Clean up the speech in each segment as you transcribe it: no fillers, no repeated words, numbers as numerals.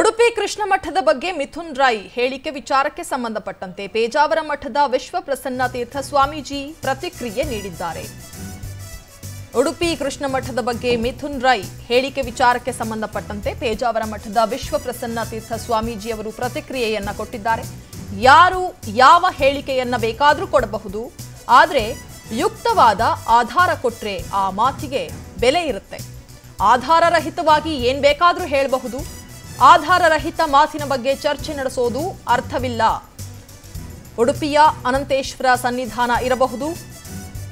ಉಡುಪಿ ಕೃಷ್ಣ ಮಠದ ಬಗ್ಗೆ ಮಿಥುನ್ ರೈ ಹೇಳಿಕೆ ವಿಚಾರಕ್ಕೆ ಸಂಬಂಧಪಟ್ಟಂತೆ ಪೇಜಾವರ ಮಠದ ವಿಶ್ವಪ್ರಸನ್ನ ತೀರ್ಥ ಸ್ವಾಮೀಜಿ ಪ್ರತಿಕ್ರಿಯೆ ನೀಡಿದ್ದಾರೆ ಉಡುಪಿ ಕೃಷ್ಣ ಮಠದ ಬಗ್ಗೆ ಮಿಥುನ್ ರೈ ಹೇಳಿಕೆ ವಿಚಾರಕ್ಕೆ ಸಂಬಂಧಪಟ್ಟಂತೆ ಪೇಜಾವರ ಮಠದ ವಿಶ್ವಪ್ರಸನ್ನ ತೀರ್ಥ ಸ್ವಾಮೀಜಿ ಅವರು ಪ್ರತಿಕ್ರಿಯೆಯನ್ನು ಕೊಟ್ಟಿದ್ದಾರೆ ಯಾರು ಯಾವ ಹೇಳಿಕೆಯನ್ನು ಬೇಕಾದರೂ ಕೊಡಬಹುದು ಆದರೆ ಯುಕ್ತವಾದ ಆಧಾರ ಕೊಟ್ಟರೆ ಆ ಮಾತಿಗೆ ಬೆಲೆ ಇರುತ್ತೆ ಆಧಾರ ರಹಿತವಾಗಿ ಏನು ಬೇಕಾದರೂ ಹೇಳಬಹುದು ಆಧಾರ ರಹಿತ ಮಾತಿನ ಬಗ್ಗೆ ಚರ್ಚೆ ನಡೆಸೋದು ಅರ್ಥವಿಲ್ಲ ಉಡುಪಿಯ ಅನಂತೇಶ್ವರ ಸನ್ನಿಧಾನ ಇರಬಹುದು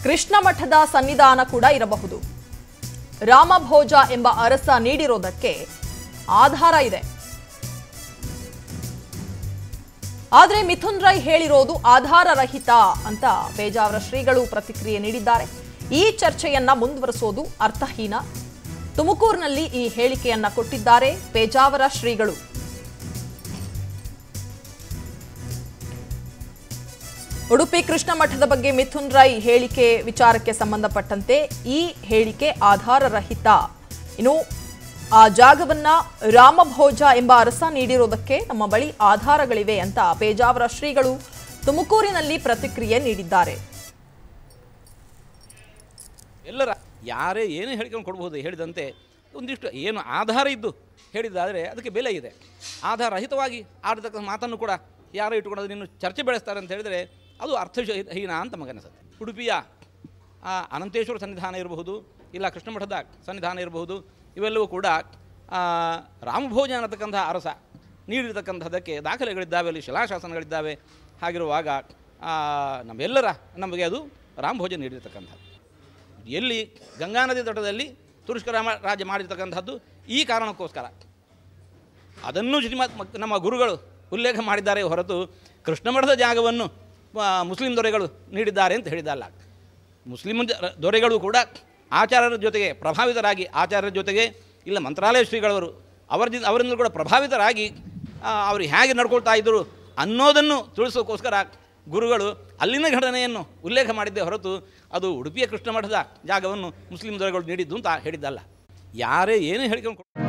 ಕೃಷ್ಣ ಮಠದ ಸನ್ನಿಧಾನ ಕೂಡ ಇರಬಹುದು ರಾಮಭೋಜ ಎಂಬ ಅರಸ ನೀಡಿರೋದಕ್ಕೆ ಆಧಾರ ಇದೆ ಆದರೆ ಮಿಥುನ್ ರೈ ಹೇಳಿರೋದು ಆಧಾರ ರಹಿತ ಅಂತ ಪೇಜಾವರ ಶ್ರೀಗಳು ಪ್ರತಿಕ್ರಿಯೆ ನೀಡಿದ್ದಾರೆ ಈ ಚರ್ಚೆಯನ್ನ ಮುಂದುವರಿಸೋದು ಅರ್ಥಹೀನ ತುಮಕೂರಿನಲ್ಲಿ ಈ ಹೇಳಿಕೆಯನ್ನ ಕೊಟ್ಟಿದ್ದಾರೆ ಪೇಜಾವರ ಶ್ರೀಗಳು ಉಡುಪಿ ಕೃಷ್ಣ ಮಠದ ಬಗ್ಗೆ ಮಿಥುನ್ ರೈ ಹೇಳಿಕೆ ವಿಚಾರಕ್ಕೆ ಸಂಬಂಧಪಟ್ಟಂತೆ ಈ ಹೇಳಿಕೆ ಆಧಾರ ರಹಿತ ಇನ್ನು ಆ ಜಾಗವನ್ನ ರಾಮಭೋಜ ಎಂಬ ಅರಸ ನೀಡಿರೋದಕ್ಕೆ ನಮ್ಮ ಬಳಿ ಆಧಾರಗಳಿವೆ ಅಂತ ಪೇಜಾವರ ಶ್ರೀಗಳು ತುಮಕೂರಿನಲ್ಲಿ ಪ್ರತಿಕ್ರಿಯೆ ನೀಡಿದ್ದಾರೆ ಎಲ್ಲರ ಯಾರೇ ಏನು ಹೇಳಿಕೊಂಡು ಕೊಡಬಹುದು ಹೇಳಿದಂತೆ ಒಂದಿಷ್ಟು ಏನು ಆಧಾರ ಇದ್ದು ಹೇಳಿದ್ದಾದರೆ ಅದಕ್ಕೆ ಬೆಲೆ ಇದೆ ಆಧಾರ ರಹಿತವಾಗಿ ಆಡತಕ್ಕಂಥ ಮಾತನ್ನು ಕೂಡ ಯಾರು ಇಟ್ಕೊಂಡು ನೀನು ಚರ್ಚೆ ಬೆಳೆಸ್ತಾರೆ ಅಂತ ಹೇಳಿದರೆ ಅದು ಅರ್ಥಹೀನ ಅಂತ ಮಗನಿಸುತ್ತೆ ಉಡುಪಿಯ ಅನಂತೇಶ್ವರ ಸನ್ನಿಧಾನ ಇರಬಹುದು ಇಲ್ಲ ಕೃಷ್ಣ ಮಠದ ಸನ್ನಿಧಾನ ಇರಬಹುದು ಇವೆಲ್ಲವೂ ಕೂಡ ರಾಮಭೋಜ ಅನ್ನತಕ್ಕಂಥ ಅರಸ ನೀಡಿರತಕ್ಕಂಥದ್ದಕ್ಕೆ ದಾಖಲೆಗಳಿದ್ದಾವೆ ಅಲ್ಲಿ ಶಿಲಾಶಾಸನಗಳಿದ್ದಾವೆ ಹಾಗಿರುವಾಗ ನಮ್ಮೆಲ್ಲರ ನಮಗೆ ಅದು ರಾಮಭೋಜ ನೀಡಿರತಕ್ಕಂಥದ್ದು ಎಲ್ಲಿ ಗಂಗಾ ನದಿ ತಟದಲ್ಲಿ ತುರುಷ್ಕ ರಾಜ್ಯ ಮಾಡಿರ್ತಕ್ಕಂಥದ್ದು ಈ ಕಾರಣಕ್ಕೋಸ್ಕರ ಅದನ್ನು ನಮ್ಮ ಗುರುಗಳು ಉಲ್ಲೇಖ ಮಾಡಿದ್ದಾರೆ ಹೊರತು ಕೃಷ್ಣ ಮಠದ ಜಾಗವನ್ನು ಮುಸ್ಲಿಂ ದೊರೆಗಳು ನೀಡಿದ್ದಾರೆ ಅಂತ ಹೇಳಿದ್ದಲ್ಲ ಮುಸ್ಲಿಂ ದೊರೆಗಳು ಕೂಡ ಆಚಾರ್ಯರ ಜೊತೆಗೆ ಪ್ರಭಾವಿತರಾಗಿ ಆಚಾರ್ಯರ ಜೊತೆಗೆ ಇಲ್ಲ ಮಂತ್ರಾಲಯ ಶ್ರೀಗಳವರು ಅವರಿಂದ ಕೂಡ ಪ್ರಭಾವಿತರಾಗಿ ಅವರು ಹೇಗೆ ನಡ್ಕೊಳ್ತಾ ಇದ್ದರು ಅನ್ನೋದನ್ನು ತಿಳಿಸೋಕ್ಕೋಸ್ಕರ ಗುರುಗಳು ಅಲ್ಲಿನ ಘಟನೆಯನ್ನು ಉಲ್ಲೇಖ ಮಾಡಿದ್ದೇ ಹೊರತು ಅದು ಉಡುಪಿಯ ಕೃಷ್ಣ ಮಠದ ಜಾಗವನ್ನು ಮುಸ್ಲಿಂ ದೊರೆಗಳು ನೀಡಿದ್ದು ಅಂತ ಹೇಳಿದ್ದಲ್ಲ ಯಾರೇ ಏನು ಹೇಳಿಕೊಂಡು